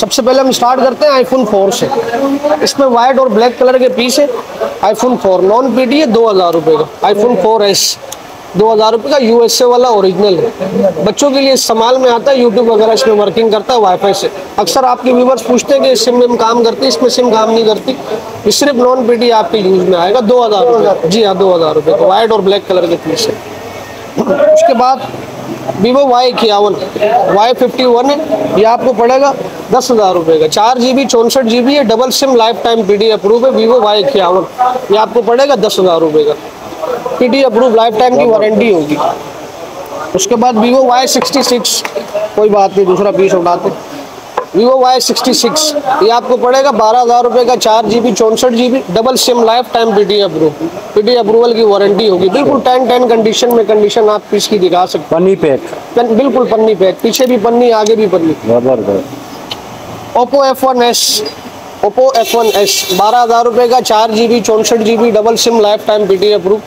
सबसे पहले हम स्टार्ट करते हैं आईफोन 4 से। इसमें वाइट और ब्लैक कलर के पीस है। आईफोन 4 नॉन पीडी है, 2000 रुपये का। आईफोन 4S 2000 रुपये का USA वाला ओरिजिनल है। बच्चों के लिए इस्तेमाल में आता है, यूट्यूब वगैरह इसमें वर्किंग करता है वाईफाई से। अक्सर आपके व्यूवर्स पूछते हैं कि इस सिम में काम करती, इसमें सिम काम नहीं करती। सिर्फ नॉन पीडी आपके यूज़ में आएगा। 2000 रुपये, जी हाँ 2000 रुपये का वाइट और ब्लैक कलर के पीस है। उसके बाद Vivo Y51 Y51 है, ये आपको पड़ेगा 10,000 रुपये का। 4GB 64GB है, double SIM lifetime PD approve है। Vivo Y51 ये आपको पड़ेगा 10,000 रुपये का, पीडी अप्रूव लाइफ टाइम की वारंटी होगी। उसके बाद Vivo Y66, कोई बात नहीं दूसरा पीस उठाते। Vivo Y66 ये आपको पड़ेगा 12,000 रुपये का। 4GB 64GB double SIM lifetime PD approve, PD approval की वारंटी होगी। बिल्कुल 10-10 कंडीशन में कंडीशन आप पीस की दिखा सकते। पन्नी पैक, बिल्कुल पन्नी पैक, पीछे भी पन्नी आगे भी पन्नी। Oppo F1s 12,000 रुपये का। 4GB 64GB double SIM lifetime PD approve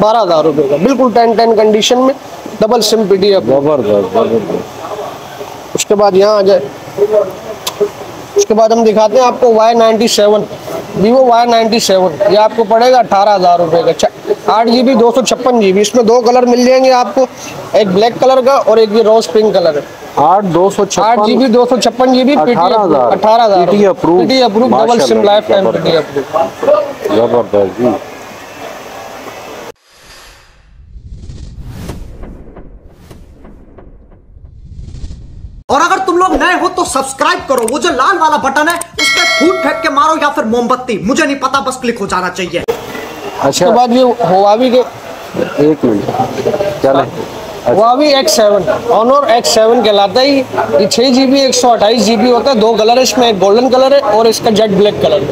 12,000 रुपये का। बिल्कुल 10-10 कंडीशन में डबल सिम पीडी अप्रूव। उसके बाद यहाँ आ जाए, उसके बाद हम दिखाते हैं आपको Y97 Vivo Y97 ये आपको पड़ेगा 18,000 रुपये का। 8GB 256GB, इसमें दो कलर मिल जाएंगे आपको, एक ब्लैक कलर का और एक ये रोज पिंक कलर है। 8GB 256GB 18,000 PD approve double SIM lifetime PD approve, जबरदस्त जी। और अगर तुम लोग नए हो तो सब्सक्राइब करो, वो जो लाल वाला बटन है उस पे फूट फेंक के मारो या फिर मोमबत्ती, मुझे नहीं पता, बस क्लिक हो जाना चाहिए। अच्छा, उसके बाद ये Huawei के, एक मिनट चले, Huawei X7 Honor X7 कहलाता है ये। 6GB 128GB होता है, दो कलर है इसमें, एक गोल्डन कलर है और इसका जेट ब्लैक कलर।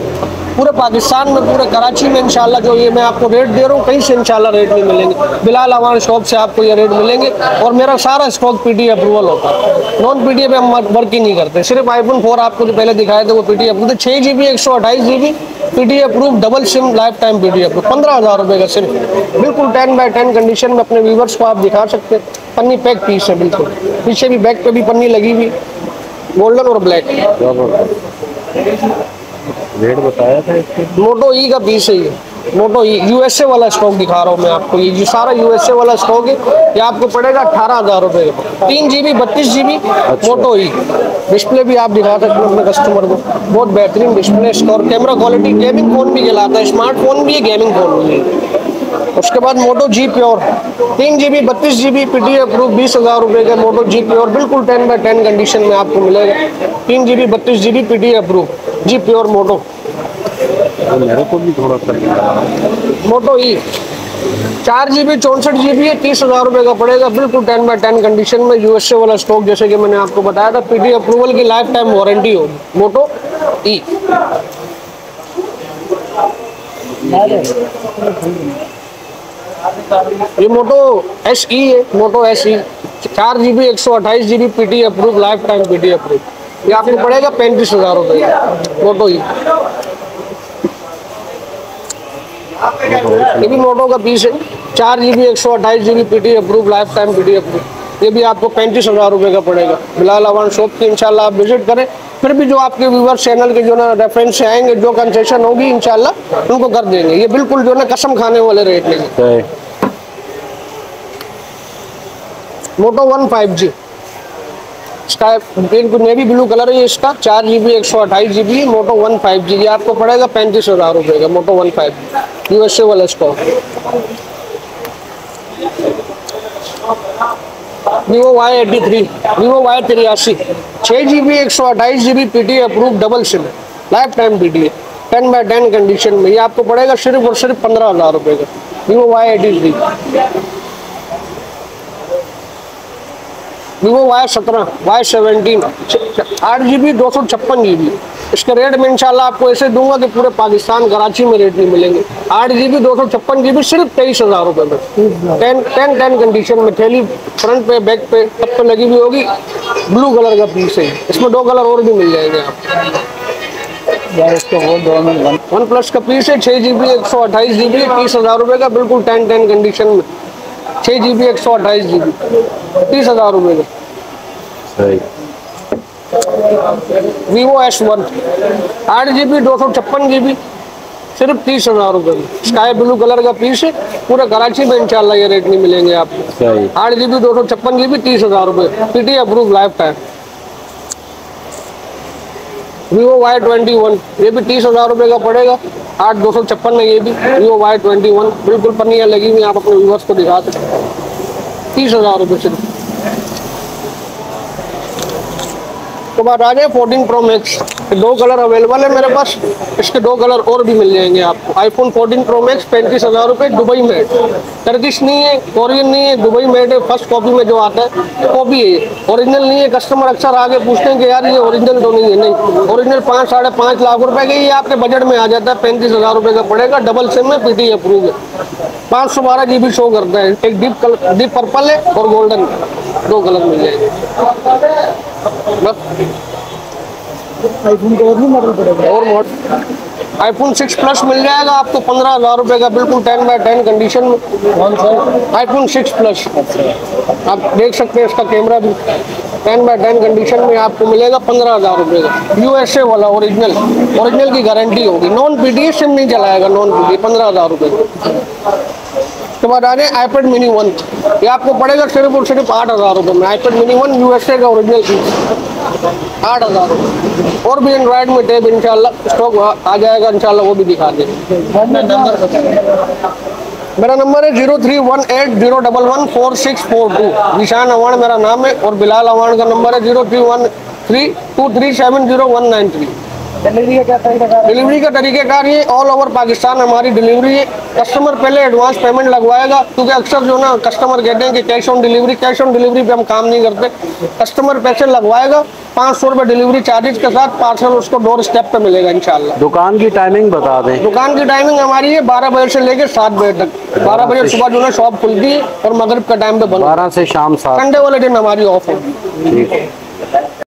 पूरे पाकिस्तान में, पूरे कराची में इंशाल्लाह जो ये मैं आपको रेट दे रहा हूँ, कहीं से इंशाल्लाह रेट नहीं मिलेंगे। बिलाल अवान शॉप से आपको ये रेट मिलेंगे। और मेरा सारा स्टॉक पीडी अप्रूवल होता है, नॉन पीडी पे हम वर्क ही नहीं करते। सिर्फ आईफोन 4 आपको जो पहले दिखाए थे वो PD approve. 6GB 128GB PD approve double SIM lifetime PD approve 15,000 रुपये का सिम। बिल्कुल 10-10 कंडीशन में अपने व्यूवर्स को आप दिखा सकते हैं। पन्नी पैक पीस है, बिल्कुल पीछे भी बैक पे भी पन्नी लगी हुई, गोल्डन और ब्लैक। रेट बताया था इसके, मोटो ई का पीस है ये, मोटो ई USA वाला स्टॉक दिखा रहा हूँ मैं आपको। ये सारा USA वाला स्टॉक है, ये आपको पड़ेगा 18,000 रुपये का। 3GB 32GB मोटो ई। डिस्प्ले भी आप दिखा सकते हो अपने कस्टमर को, बहुत बेहतरीन डिस्प्ले और कैमरा क्वालिटी। गेमिंग फ़ोन भी कहलाता है, स्मार्टफोन भी है, गेमिंग फ़ोन भी है। उसके बाद Moto G pure 3GB 32GB PD approve 20,000 रुपये का। मोटो जी प्योर बिल्कुल 10-10 कंडीशन में आपको मिलेगा। 3GB 32GB पीडी अप्रूव जी प्योर मोटो। मेरे को भी थोड़ा मोटो ई 4GB 64GB 30,000 रुपये का पड़ेगा। बिल्कुल 10-10 कंडीशन में, USA वाला स्टॉक जैसे कि मैंने आपको बताया था। पीडी अप्रूवल की लाइफ टाइम वारंटी होगी मोटो ई। ये मोटो SE है, Moto SE 4GB 128GB PD approve lifetime PD approve, ये आपको पड़ेगा 35,000 रुपये मोटो ई। ये भी मोटो का पीस है, 4GB 128GB PD approve lifetime PD approve, ये भी आपको 35,000 रुपये का पड़ेगा। बिलाल अवान शॉप की इंशाल्लाह आप विजिट करें, फिर भी जो आपके व्यूवर चैनल के जो ना रेफरेंस से आएंगे, जो कंसेशन होगी इंशाल्लाह उनको कर देंगे। ये बिल्कुल जो ना कसम खाने वाले रेट लेंगे। मोटो वन 5G इसका नेवी ब्लू कलर है इसका। 4GB 128GB मोटो वन 5G ये आपको पड़ेगा 35,000 रुपये का। मोटो वन 5G USA वाला stock. Vivo Y83 Vivo Y83 6GB 128GB PD approve double SIM lifetime PD 10-10 condition में, ये आपको पड़ेगा सिर्फ और सिर्फ 15,000 रुपये का। Vivo Y83 Vivo Y17 8GB 256GB इसके रेट में इंशाल्लाह आपको ऐसे दूंगा कि पूरे पाकिस्तान कराची में रेट नहीं मिलेंगे। 8GB 256GB सिर्फ 23,000 रुपये में, 10-10 कंडीशन में। थैली फ्रंट पे बैक पे सब पे लगी हुई होगी, ब्लू कलर का पीस है, इसमें दो कलर और भी मिल जाएंगे आपको। वन प्लस का पीस है 6GB 128GB 30,000 रुपये का। बिल्कुल 10-10 कंडीशन में, 6GB 128GB 30,000 रुपये का। वीवो S1 8GB 256GB सिर्फ 30,000 रुपये में, स्काई ब्लू कलर का पीस है, पूरा कराची में इंशाल्लाह ये रेट नहीं मिलेंगे आपको। 8GB 256GB 30,000 रुपये, PT approve lifetime. Vivo Y21 ये भी 30,000 रुपये का पड़ेगा, 8,256 में ये भी। वीवो Y21 बिल्कुल पन्नियाँ लगी हुई, आप अपने व्यूवर्स को दिखा सकते हैं, 30,000 रुपये सिर्फ। तो बात आ जाए 14 प्रो मैक्स, दो कलर अवेलेबल है मेरे पास, इसके दो कलर और भी मिल जाएंगे आपको। आईफोन 14 प्रो मैक्स 35,000 रुपये, दुबई मेड, टर्किश नहीं है, कोरियन नहीं है, दुबई मेड है। फर्स्ट कॉपी में जो आता है कॉपी है, ओरिजिनल नहीं है। कस्टमर अक्सर आगे पूछते हैं कि यार ये ओरिजिनल तो नहीं है। नहीं, ओरिजिनल 5-5.5 लाख रुपये का ये आपके बजट में आ जाता है, 35,000 रुपये का पड़ेगा। डबल सिम में पीटी अप्रूव है, 512 GB शो करता है। एक डीप पर्पल है और गोल्डन, दो कलर मिल जाएंगे। आईफोन का और मॉडल आईफोन 6 प्लस मिल जाएगा आपको 15,000 रुपये का, बिल्कुल 10/10 कंडीशन में। आईफोन 6 प्लस आप देख सकते हैं, इसका कैमरा भी 10/10 कंडीशन में आपको मिलेगा 15,000 रुपये का। USA वाला ओरिजिनल, ओरिजिनल की गारंटी होगी, नॉन पीटी सिम नहीं चलाएगा, नॉन पीटी 15,000 रुपये। उसके बाद आ रहे हैं iPad Mini 1, ये आपको पड़ेगा सिर्फ और सिर्फ 8,000 रुपये में। iPad Mini 1 USA का ओरिजिनल पीस 8,000 रुपये। और भी एंड्रॉयड में टैब इंशाल्लाह स्टॉक आ जाएगा, इंशाल्लाह वो भी दिखा देंगे। मेरा नंबर है 031801114642, निशान अवान मेरा नाम है और बिलाल अवान का नंबर है 031323700193। डिलीवरी का तरीक़ेकार ये ऑल ओवर पाकिस्तान हमारी डिलीवरी है। कस्टमर पहले एडवांस पेमेंट लगवाएगा, क्योंकि अक्सर जो ना कस्टमर कहते हैं कि कैश ऑन डिलीवरी पे हम काम नहीं करते। कस्टमर पैसे लगवाएगा, 500 रुपये डिलीवरी चार्जेस के साथ, पार्सल उसको डोर स्टेप पे मिलेगा इंशाल्लाह। दुकान की टाइमिंग बता दें। दुकान की टाइमिंग हमारी है 12 बजे से लेकर 7 बजे तक। 12 बजे सुबह जो है शॉप खुलती है और मगरिब का टाइम पे बंद, 12 से शाम 7। संडे वाले दिन हमारी ऑफ होगी।